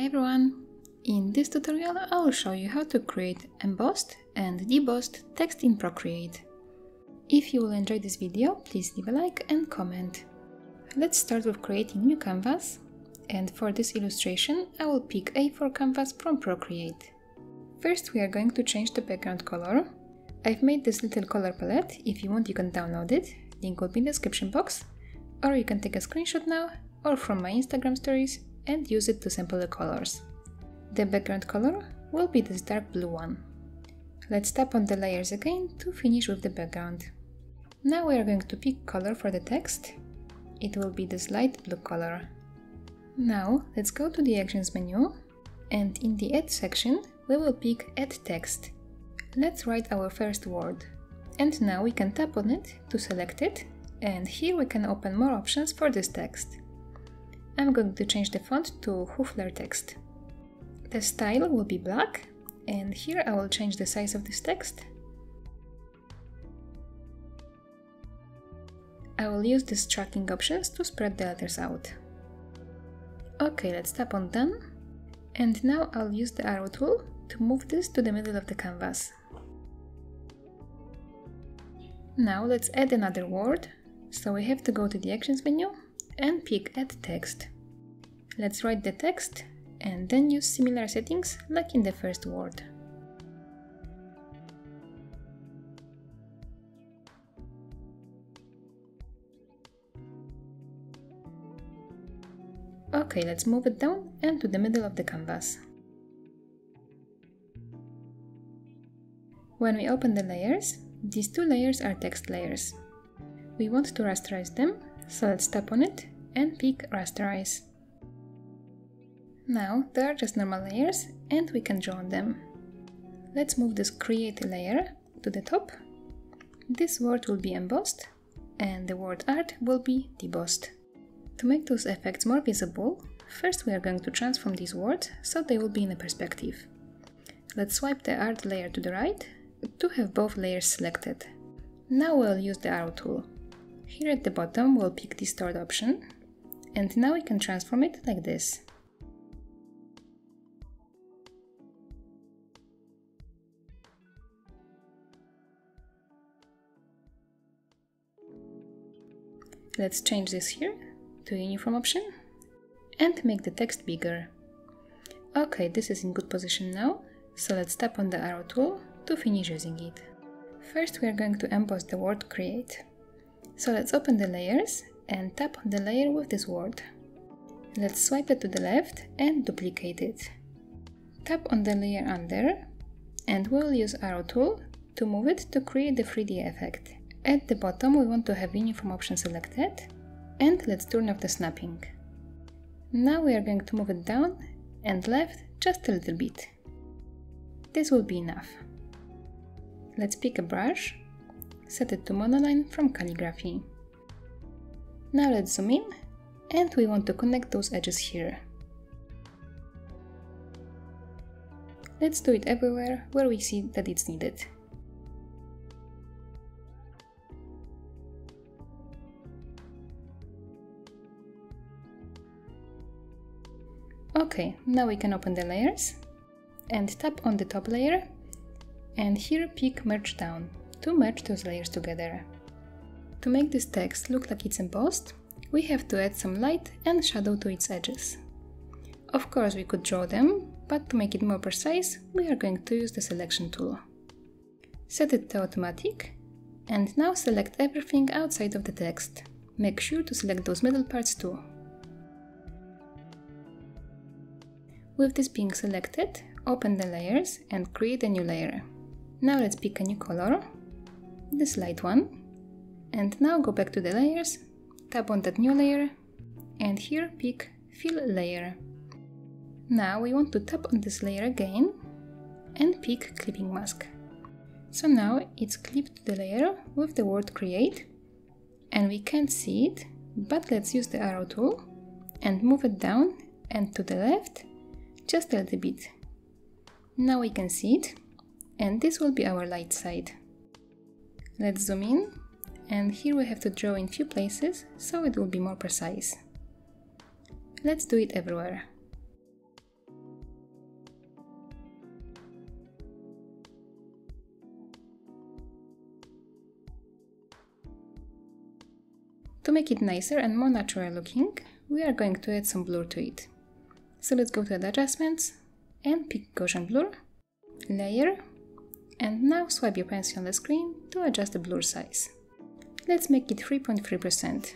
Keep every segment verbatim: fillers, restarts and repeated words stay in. Hi everyone! In this tutorial I will show you how to create embossed and debossed text in Procreate. If you will enjoy this video, please leave a like and comment. Let's start with creating new canvas, and for this illustration I will pick A four canvas from Procreate. First we are going to change the background color. I've made this little color palette. If you want you can download it, link will be in the description box, or you can take a screenshot now or from my Instagram stories and use it to sample the colors. The background color will be this dark blue one. Let's tap on the layers again to finish with the background. Now we are going to pick color for the text. It will be this light blue color. Now let's go to the Actions menu, and in the Add section we will pick Add Text. Let's write our first word. And now we can tap on it to select it, and here we can open more options for this text. I'm going to change the font to Hoefler Text. The style will be black, and here I will change the size of this text. I will use these tracking options to spread the letters out. Okay, let's tap on Done, and now I'll use the arrow tool to move this to the middle of the canvas. Now let's add another word, so we have to go to the Actions menu and pick Add Text. Let's write the text and then use similar settings like in the first word. Okay, let's move it down and to the middle of the canvas. When we open the layers, these two layers are text layers. We want to rasterize them, so let's tap on it and pick Rasterize. Now they are just normal layers and we can draw on them. Let's move this Create layer to the top. This word will be embossed and the word Art will be debossed. To make those effects more visible, first we are going to transform these words so they will be in a perspective. Let's swipe the Art layer to the right to have both layers selected. Now we'll use the arrow tool. Here at the bottom we'll pick Distort option, and now we can transform it like this. Let's change this here to Uniform option and make the text bigger. Okay, this is in good position now, so let's tap on the arrow tool to finish using it. First we are going to emboss the word Create. So let's open the layers and tap on the layer with this word. Let's swipe it to the left and duplicate it. Tap on the layer under and we'll use arrow tool to move it to create the three D effect. At the bottom we want to have Uniform option selected, and let's turn off the snapping. Now we are going to move it down and left just a little bit. This will be enough. Let's pick a brush, set it to Monoline from Calligraphy. Now let's zoom in, and we want to connect those edges here. Let's do it everywhere where we see that it's needed. Okay, now we can open the layers and tap on the top layer, and here pick Merge Down to merge those layers together. To make this text look like it's embossed, we have to add some light and shadow to its edges. Of course we could draw them, but to make it more precise we are going to use the Selection tool. Set it to Automatic, and now select everything outside of the text. Make sure to select those middle parts too. With this being selected, open the layers and create a new layer. Now let's pick a new color, this light one, and now go back to the layers, tap on that new layer, and here pick Fill Layer. Now we want to tap on this layer again and pick Clipping Mask. So now it's clipped to the layer with the word Create, and we can't see it, but let's use the arrow tool and move it down and to the left just a little bit. Now we can see it, and this will be our light side. Let's zoom in, and here we have to draw in few places so it will be more precise. Let's do it everywhere. To make it nicer and more natural looking, we are going to add some blur to it. So let's go to the adjustments and pick Gaussian blur, layer, and now swipe your pencil on the screen to adjust the blur size. Let's make it three point three percent.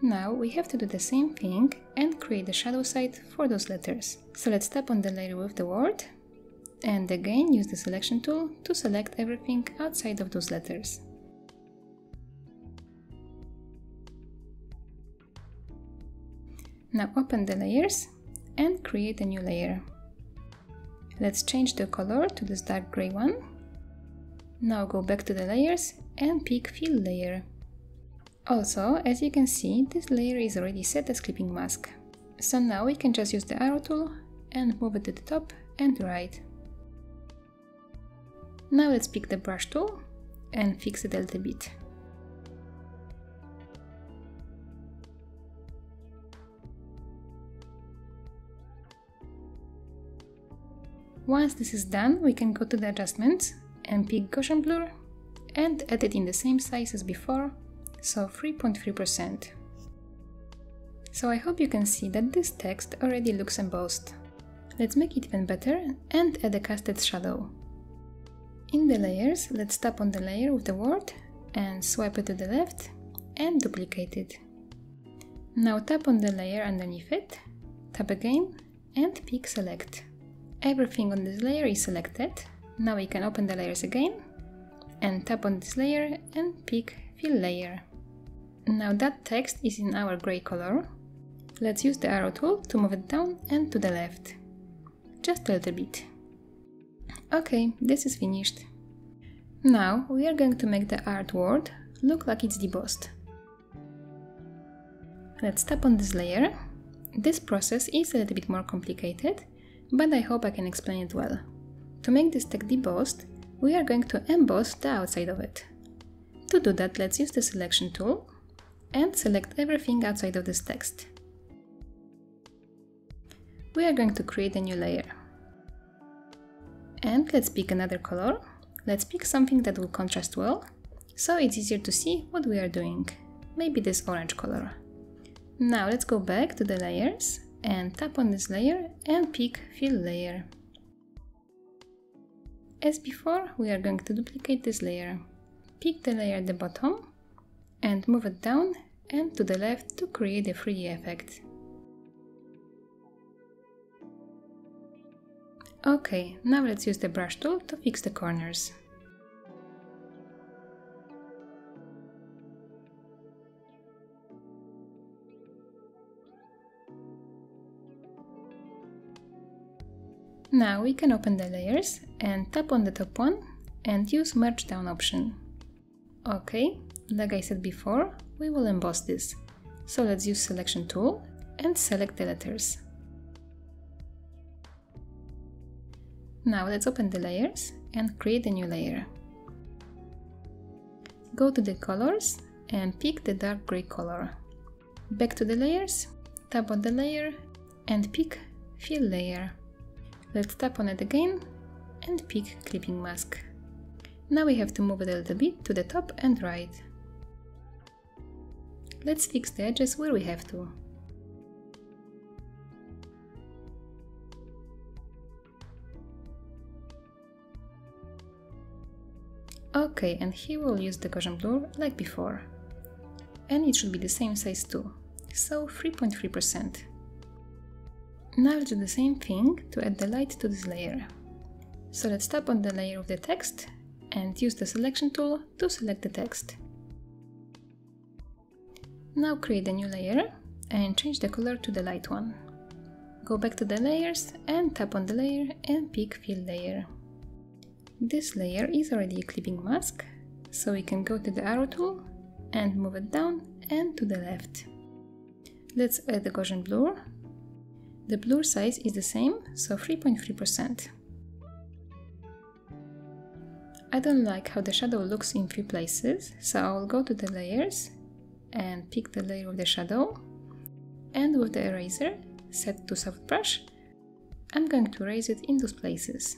Now we have to do the same thing and create the shadow side for those letters. So let's tap on the layer with the word and again use the selection tool to select everything outside of those letters. Now open the layers and create a new layer. Let's change the color to this dark gray one. Now go back to the layers and pick fill layer. Also, as you can see, this layer is already set as clipping mask. So now we can just use the arrow tool and move it to the top and right. Now let's pick the brush tool and fix it a little bit. Once this is done, we can go to the adjustments and pick Gaussian blur and add it in the same size as before, so three point three percent. So I hope you can see that this text already looks embossed. Let's make it even better and add a casted shadow. In the layers, let's tap on the layer with the word and swipe it to the left and duplicate it. Now tap on the layer underneath it, tap again and pick select. Everything on this layer is selected. Now we can open the layers again and tap on this layer and pick fill layer. Now that text is in our gray color. Let's use the arrow tool to move it down and to the left. Just a little bit. Okay, this is finished. Now we are going to make the art word look like it's debossed. Let's tap on this layer. This process is a little bit more complicated, but I hope I can explain it well. To make this text debossed, we are going to emboss the outside of it. To do that, let's use the selection tool and select everything outside of this text. We are going to create a new layer. And let's pick another color. Let's pick something that will contrast well, so it's easier to see what we are doing. Maybe this orange color. Now let's go back to the layers and tap on this layer and pick fill layer. As before, we are going to duplicate this layer. Pick the layer at the bottom and move it down and to the left to create a three D effect. Okay, now let's use the brush tool to fix the corners. Now we can open the layers and tap on the top one and use merge down option. Okay, like I said before, we will emboss this. So let's use selection tool and select the letters. Now let's open the layers and create a new layer. Go to the colors and pick the dark gray color. Back to the layers, tap on the layer and pick fill layer. Let's tap on it again and pick clipping mask. Now we have to move it a little bit to the top and right. Let's fix the edges where we have to. Okay, and here we'll use the Gaussian blur like before. And it should be the same size too, so three point three percent. Now let's do the same thing to add the light to this layer. So let's tap on the layer of the text and use the selection tool to select the text. Now create a new layer and change the color to the light one. Go back to the layers and tap on the layer and pick fill layer. This layer is already a clipping mask, so we can go to the arrow tool and move it down and to the left. Let's add the Gaussian blur. The blur size is the same, so three point three percent. I don't like how the shadow looks in few places, so I'll go to the layers and pick the layer of the shadow, and with the eraser set to soft brush, I'm going to erase it in those places.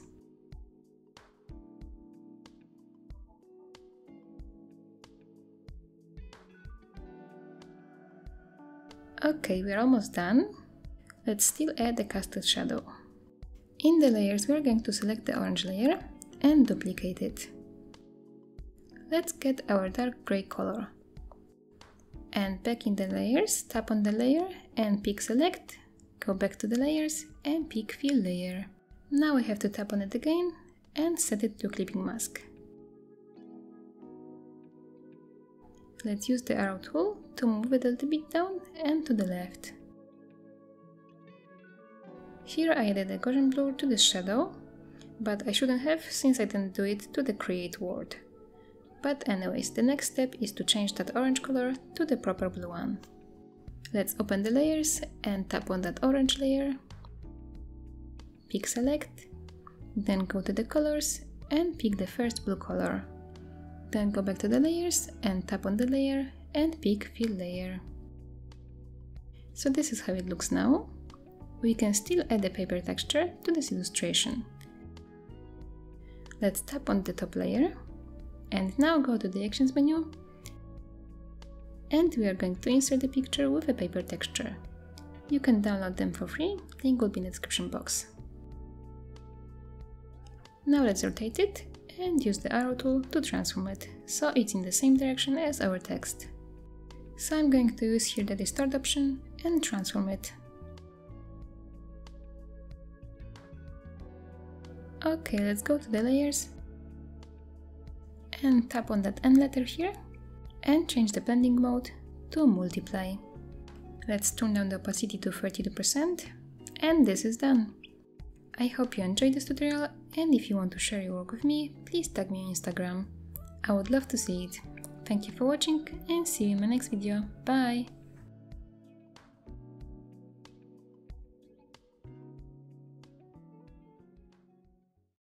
Okay, we're almost done. Let's still add the casted shadow. In the layers, we're going to select the orange layer and duplicate it. Let's get our dark gray color. And back in the layers, tap on the layer and pick select, go back to the layers and pick fill layer. Now we have to tap on it again and set it to clipping mask. Let's use the arrow tool to move it a little bit down and to the left. Here I added a Gaussian blur to the shadow, but I shouldn't have since I didn't do it to the create word. But anyways, the next step is to change that orange color to the proper blue one. Let's open the layers and tap on that orange layer, pick select, then go to the colors and pick the first blue color. Then go back to the layers and tap on the layer and pick fill layer. So this is how it looks now. We can still add a paper texture to this illustration. Let's tap on the top layer and now go to the actions menu and we are going to insert the picture with a paper texture. You can download them for free, link will be in the description box. Now let's rotate it and use the arrow tool to transform it, so it's in the same direction as our text. So I'm going to use here the distort option and transform it. Okay, let's go to the layers and tap on that N letter here and change the blending mode to multiply. Let's turn down the opacity to thirty-two percent and this is done. I hope you enjoyed this tutorial, and if you want to share your work with me, please tag me on Instagram. I would love to see it. Thank you for watching and see you in my next video. Bye!